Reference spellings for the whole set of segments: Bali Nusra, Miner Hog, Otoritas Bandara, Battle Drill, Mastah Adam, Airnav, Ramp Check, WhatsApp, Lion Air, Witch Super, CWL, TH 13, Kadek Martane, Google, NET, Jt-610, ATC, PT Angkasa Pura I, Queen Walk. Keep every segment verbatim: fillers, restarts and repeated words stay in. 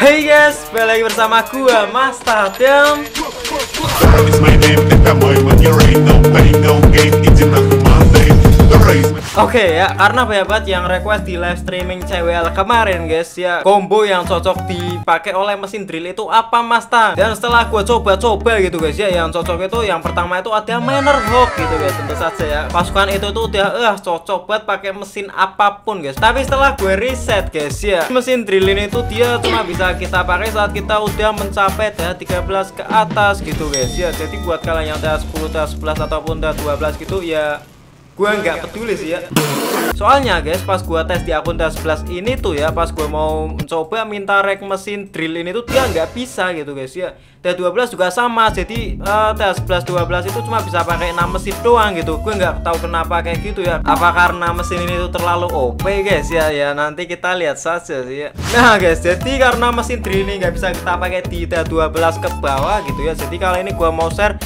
Hey guys, balik lagi bersama gua Mastah Adam. Oke okay, ya, karena banyak banget yang request di live streaming C W L kemarin guys ya, combo yang cocok dipakai oleh mesin drill itu apa Mastah? Dan setelah gue coba-coba gitu guys ya, yang cocok itu yang pertama itu ada Miner Hog gitu guys. Tentu saja ya, pasukan itu tuh udah eh, cocok buat pakai mesin apapun guys. Tapi setelah gue riset guys ya, mesin drill ini tuh dia cuma bisa kita pakai saat kita udah mencapai T H tiga belas ke atas gitu guys ya. Jadi buat kalian yang T H sepuluh, T H sebelas ataupun T H dua belas gitu ya, gue nggak peduli sih ya. Soalnya guys, pas gue tes di akun T H sebelas ini tuh ya, pas gue mau mencoba minta rek mesin drill ini tuh dia nggak bisa gitu guys ya. T H dua belas juga sama. Jadi uh, T H sebelas dua belas itu cuma bisa pakai enam mesin doang gitu. Gue nggak tahu kenapa kayak gitu ya. Apa karena mesin ini tuh terlalu O P guys ya? Ya nanti kita lihat saja sih ya. Nah guys, jadi karena mesin drill ini nggak bisa kita pakai di T H dua belas ke bawah gitu ya. Jadi kali ini gue mau share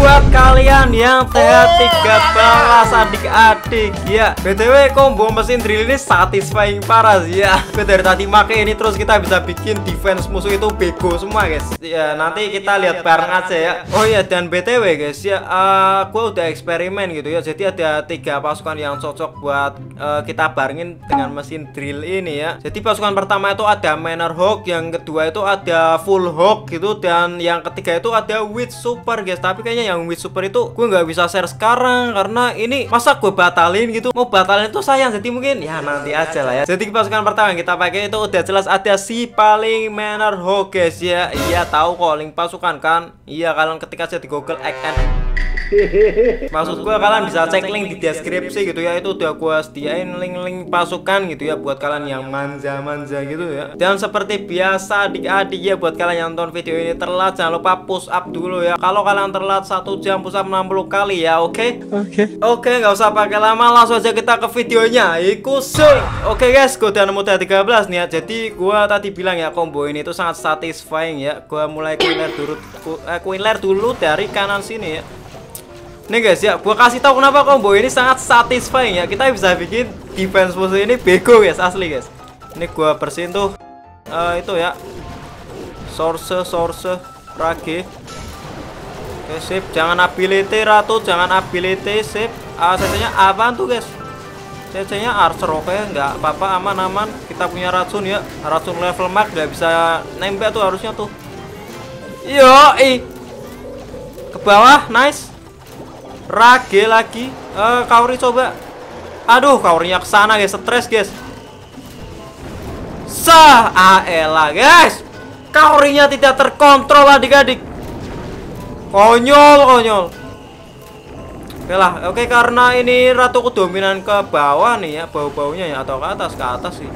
buat kalian yang T H tiga belas adik-adik ya. B T W combo mesin drill ini satisfying parah sih ya. Gue dari tadi make ini terus kita bisa bikin defense musuh itu bego semua guys. Ya nanti kita lihat bareng aja ya. Oh iya, dan B T W guys ya, uh, gue udah eksperimen gitu ya. Jadi ada tiga pasukan yang cocok buat uh, kita barengin dengan mesin drill ini ya. Jadi pasukan pertama itu ada Miner Hog, yang kedua itu ada Full Hog gitu, dan yang ketiga itu ada Witch Super guys. Tapi kayaknya yang Witch Super itu gue nggak bisa share sekarang karena ini masa gue batalin gitu, mau batalin itu sayang. Jadi mungkin ya nanti aja lah ya. Jadi pasukan pertama yang kita pakai itu udah jelas ada si paling Miner Hog guys ya. Iya tahu kok link pasukan kan. Iya, kalian ketika aja di Google X N. Maksud gue kalian bisa cek link di deskripsi gitu ya. Itu udah gue sediain link-link pasukan gitu ya, buat kalian yang manja-manja gitu ya. Dan seperti biasa adik-adik ya, buat kalian yang nonton video ini terlat, jangan lupa push up dulu ya. Kalau kalian terlat satu jam push up enam puluh kali ya. Oke okay? Oke okay. Oke okay, gak usah pakai lama, langsung aja kita ke videonya. Ikutin. Oke okay, guys, gue udah nemu T H tiga belas nih ya. Jadi gue tadi bilang ya, combo ini tuh sangat satisfying ya. Gue mulai kuiler dulu, eh, kuiler dulu dari kanan sini ya. Nih guys ya, gue kasih tahu kenapa combo ini sangat satisfying ya. Kita bisa bikin defense musuh ini bego guys, asli guys. Ini gue bersihin tuh uh, itu ya, source source rage. Oke sip, jangan ability ratu, jangan ability sip. uh, C C-nya apaan tuh guys? C C-nya archer. Oke okay, nggak apa-apa, aman-aman. Kita punya racun ya, racun level max, nggak bisa nembak tuh harusnya tuh. Yoi, ke bawah, nice. Rage lagi, uh, Kauri coba. Aduh, Kaurinya kesana guys, stres guys. Sah, aela guys. Kaurinya tidak terkontrol adik-adik. Konyol, konyol. Oke lah, oke karena ini ratuku dominan ke bawah nih ya, bau-baunya ya, atau ke atas, ke atas sih.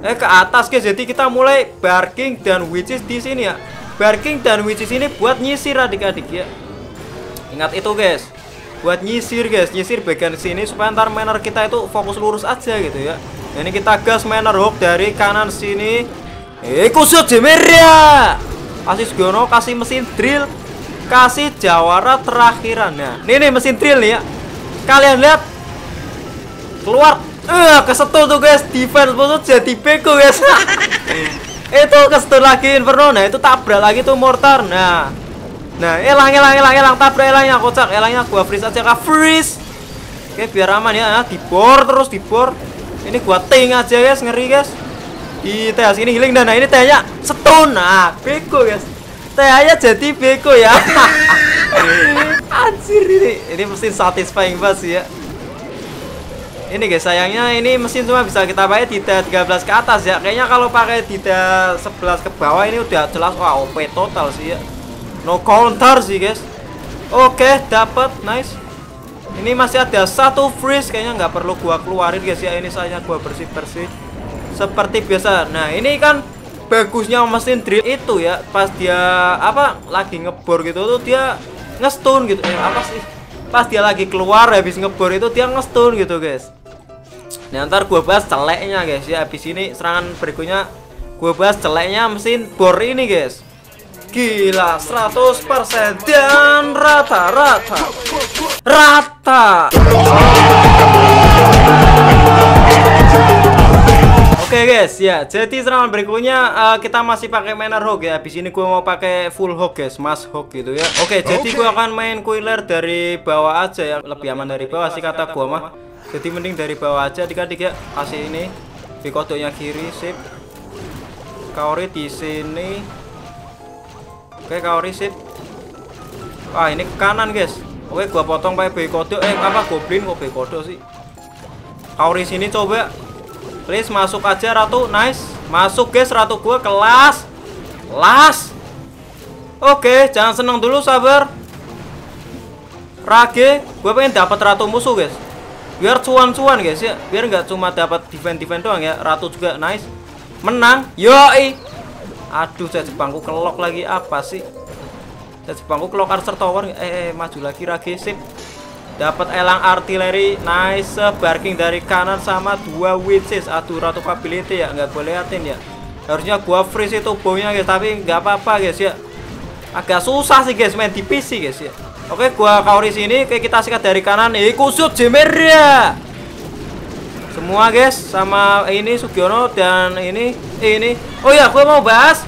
Eh ke atas guys, jadi kita mulai barking dan witches di sini ya. Barking dan witches ini buat nyisir adik-adik ya. Ingat itu guys. Buat nyisir guys, nyisir bagian sini supaya ntar miner kita itu fokus lurus aja gitu ya. Ini kita gas Miner Hog dari kanan sini. Ikuset jemeria, kasih segono, kasih mesin drill, kasih jawara terakhiran. Nah, ini nih mesin drill nih ya. Kalian lihat keluar, eh kesetul tuh guys, defense musuh jadi beko guys. Itu kesetul lagi Inferno, nah itu tabrak lagi tuh mortar. Nah. Nah, elang, elang, elang, elang, tabrak elangnya, kocak elangnya, gua freeze aja, kak freeze. Oke, biar aman ya, dibor terus dibor. Ini gua ting aja guys, ngeri guys. Di T H ini healing dan nah ini T H-nya stun, nah beko guys. T H-nya jadi beko ya. Anjir ini, ini mesin satisfying banget sih ya. Ini guys, sayangnya ini mesin cuma bisa kita pakai di T H tiga belas ke atas ya. Kayaknya kalau pakai di T H sebelas ke bawah ini udah jelas wah O P total sih ya. No counter sih guys. Oke okay, dapat, nice. Ini masih ada satu freeze, kayaknya nggak perlu gua keluarin guys ya. Ini saya gua bersih bersih seperti biasa. Nah ini kan bagusnya mesin drill itu ya, pas dia apa lagi ngebor gitu tuh dia ngestun gitu. Eh apa sih? Pas dia lagi keluar habis ngebor itu dia ngestun gitu guys. Nah ntar gua bahas celeknya guys ya. Habis ini serangan berikutnya gua bahas celeknya mesin bor ini guys. Gila, seratus persen dan rata-rata rata. Oke Oke guys, ya jadi serangan berikutnya uh, kita masih pakai Miner Hog ya. Abis ini gue mau pakai full hog guys, mas hog gitu ya. Oke, okay, okay. Jadi gue akan main Coiler dari bawah aja ya. Lebih aman dari bawah sih kata gue mah. Jadi mending dari bawah aja adik-adik ya. Kasih ini di kodoknya kiri, sip. Kaori di sini. Oke, okay, Kaori sip. Ah, ini ke kanan guys. Oke, okay, gue potong pakai B kodok. Eh, apa goblin kok B kodok sih? Kaori sini coba. Please masuk aja ratu, nice. Masuk guys ratu gue, kelas. Kelas. Oke, jangan seneng dulu, sabar. Rage, gue pengen dapat ratu musuh guys. Biar cuan-cuan guys ya, biar nggak cuma dapat defense-defense doang ya, ratu juga nice. Menang, yoi. Aduh, saya jepangku kelok lagi apa sih? Saya jepangku kelok Archer Tower. Eh, eh maju lagi Rage, sip. Dapat elang artileri, nice. Barking dari kanan sama dua witches. Aduh, ratu ability ya, nggak boleh liatin ya. Harusnya gua freeze itu bomnya guys, tapi nggak apa-apa guys ya. Agak susah sih guys main di P C guys ya. Oke, gua Kaori sini, kayak kita sikat dari kanan. Eh, kusut Jemeria. Semua guys, sama ini Sugiono dan ini ini. Oh ya, gua mau bahas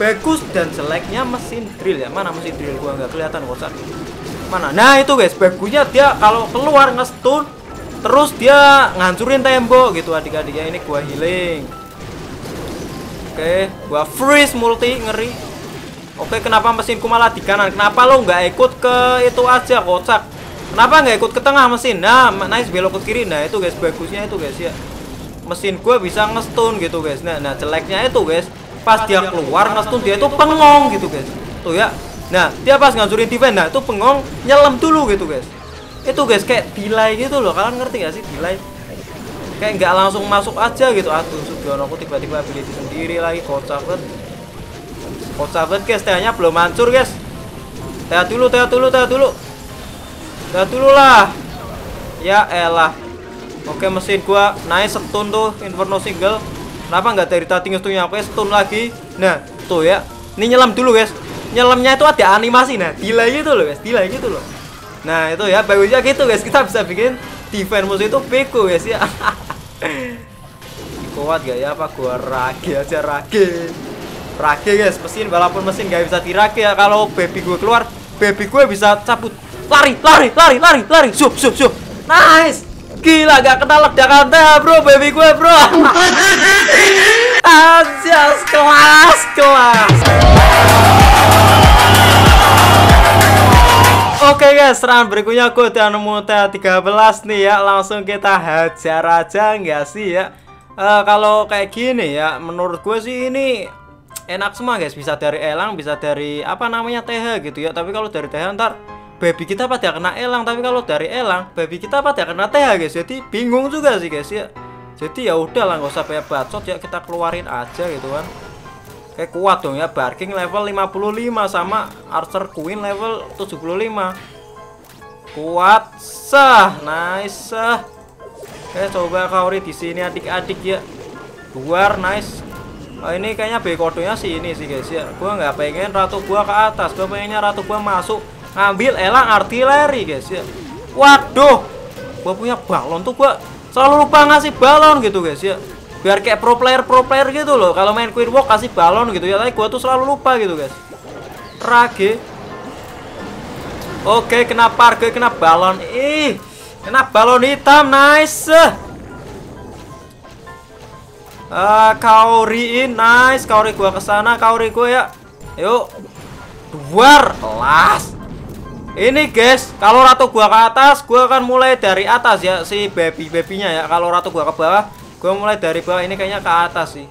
bagus dan jeleknya mesin drill ya. Mana mesin drill gua nggak kelihatan WhatsApp. Mana? Nah itu guys, bagusnya dia kalau keluar ngestun terus dia ngancurin tembok gitu adik-adik ya. Ini gua healing. Oke, gua freeze multi, ngeri. Oke, kenapa mesinku malah di kanan? Kenapa lo nggak ikut ke itu aja kocak? Kenapa nggak ikut ke tengah mesin? Nah, nice, belok ke kiri. Nah itu guys, bagusnya itu guys ya, mesin gua bisa ngestun gitu guys. Nah, nah jeleknya itu guys, pas dia keluar ngestun dia itu pengong gitu guys. Tuh ya. Nah, dia pas ngancurin defense, nah itu pengong nyelam dulu gitu guys. Itu guys kayak delay gitu loh, kalian ngerti gak sih delay? Kayak nggak langsung masuk aja gitu. Aduh, Sugiono aku tiba-tiba ability sendiri lagi, kocak banget. Kocak banget guys, tehnya belum hancur guys. Teh dulu, teh dulu, teh dulu. Teh dulu lah. Ya elah. Oke, mesin gua nice, stun tuh Inferno single. Kenapa nggak dari tadi ngestunnya? Oke, stun lagi. Nah, tuh ya. Ini nyelam dulu guys. Nyelamnya itu ada animasi, nah delay gitu loh guys, delay gitu loh. Nah itu ya, bagusnya gitu guys, kita bisa bikin defense musuh itu beko guys ya. Kuat gak ya, apa gua Rage aja, Rage Rage guys, mesin, walaupun mesin gak bisa dirage ya. Kalau baby gue keluar, baby gue bisa cabut. Lari, lari, lari, lari, lari, sup, sup, sup. Nice, gila gak kena ledakan teh bro, baby gue bro. Anjas, kelas, kelas. Oke okay guys, serangan berikutnya gue udah nemu T H tiga belas nih ya. Langsung kita hajar aja nggak sih ya. uh, Kalau kayak gini ya, menurut gue sih ini enak semua guys. Bisa dari elang, bisa dari apa namanya T H gitu ya. Tapi kalau dari T H ntar baby kita pada kena elang. Tapi kalau dari elang, baby kita pada kena T H guys. Jadi bingung juga sih guys ya. Jadi ya udah lah, nggak usah banyak bacot ya, kita keluarin aja gitu kan. Kayak kuat dong ya, Barking level lima puluh lima sama Archer Queen level tujuh puluh lima. Kuat sah, nice sah. Oke, coba Kaori di sini adik-adik ya. Luar nice. Oh, ini kayaknya B kodenya sini sih guys ya. Gua nggak pengen ratu gua ke atas, gua pengennya ratu gua masuk ngambil elang artileri guys ya. Waduh, gua punya balon tuh gua selalu lupa ngasih balon gitu guys ya. Biar kayak pro player pro player gitu loh. Kalau main Queen Walk kasih balon gitu ya. Tapi gua tuh selalu lupa gitu guys. Rage. Oke, kena parge, kena balon. Ih, kena balon hitam, nice. Ah, uh, Kaoriin, nice. Kaori gua kesana, Kaori gua ya. Yuk. Duar, kelas. Ini guys, kalau ratu gua ke atas, gua akan mulai dari atas ya, si baby-babynya ya. Kalau ratu gua ke bawah, gua mulai dari bawah. Ini kayaknya ke atas sih,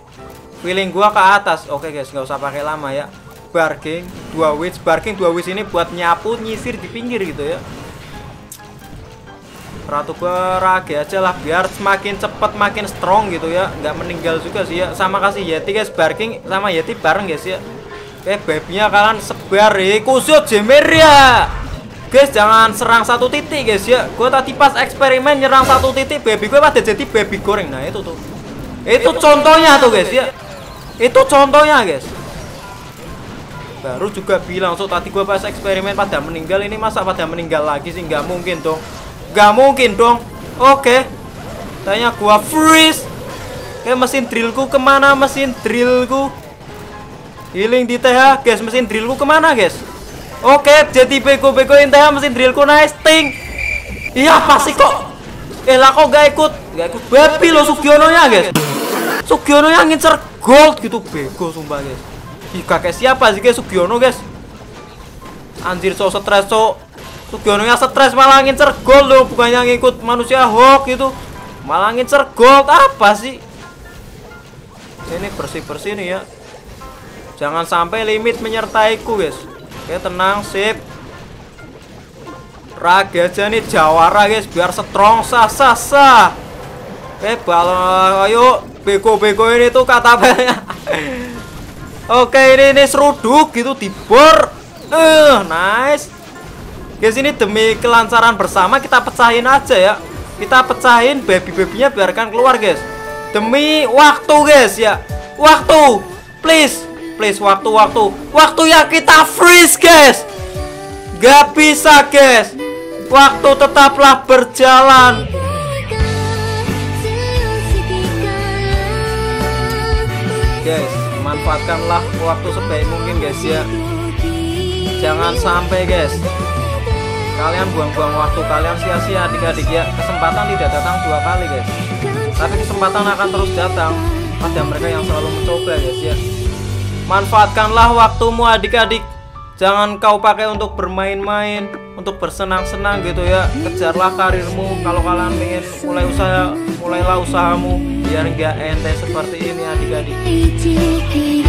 feeling gua ke atas. Oke guys, nggak usah pakai lama ya. Barking, dua witch, barking, dua witch ini buat nyapu, nyisir di pinggir gitu ya. Ratu gua Rage aja lah, biar semakin cepat makin strong gitu ya. Nggak meninggal juga sih ya. Sama kasih Yeti guys, barking sama Yeti bareng guys ya. Oke, babynya kalian sebar. Kusut Jemir ya. Guys, jangan serang satu titik guys ya. Gue tadi pas eksperimen nyerang satu titik, baby gue pada jadi baby goreng. Nah itu tuh, itu contohnya tuh guys ya. Itu contohnya guys. Baru juga bilang, so tadi gue pas eksperimen pada meninggal. Ini masa pada meninggal lagi sih? Nggak mungkin dong, nggak mungkin dong. Oke, tanya gue freeze. Oke, mesin drillku kemana? Mesin drillku healing di T H, guys. Mesin drillku kemana, guys? Oke, jadi bego-begoin T H mesin drillku, nice ting. Iya pasti kok. Eh lah kok gak ikut? Gak ikut babi lo Sugiononya, guys. Sugiononya ngincer gold gitu, bego sumpah, guys. Ih, kakek siapa sih, guys? Sugiono, guys. Anjir, so stres, so Sugiononya stres malah ngincer gold lo, bukannya ngikut manusia hoax gitu. Malah ngincer gold apa sih? Ini bersih-bersih nih ya. Jangan sampai limit menyertaiku, guys. Oke, tenang, sip. Raga aja nih jawara, guys, biar strong sah sah sah. Oke, balon, ayo bego-bego ini tuh kata banyak. Oke, ini ini seruduk gitu dibor. Eh, uh, nice. Guys, ini demi kelancaran bersama kita pecahin aja ya. Kita pecahin baby-babynya, biarkan keluar, guys. Demi waktu, guys ya. Waktu. Please, please waktu-waktu. Waktu ya kita freeze, guys. Gak bisa, guys. Waktu tetaplah berjalan. Guys, manfaatkanlah waktu sebaik mungkin, guys ya. Jangan sampai, guys, kalian buang-buang waktu kalian sia-sia, adik-adik ya. Kesempatan tidak datang dua kali, guys. Tapi kesempatan akan terus datang pada mereka yang selalu mencoba, guys ya. Manfaatkanlah waktumu, adik-adik. Jangan kau pakai untuk bermain-main, untuk bersenang-senang gitu ya. Kejarlah karirmu. Kalau kalian ingin mulai usaha, mulailah usahamu biar nggak ente seperti ini, adik-adik.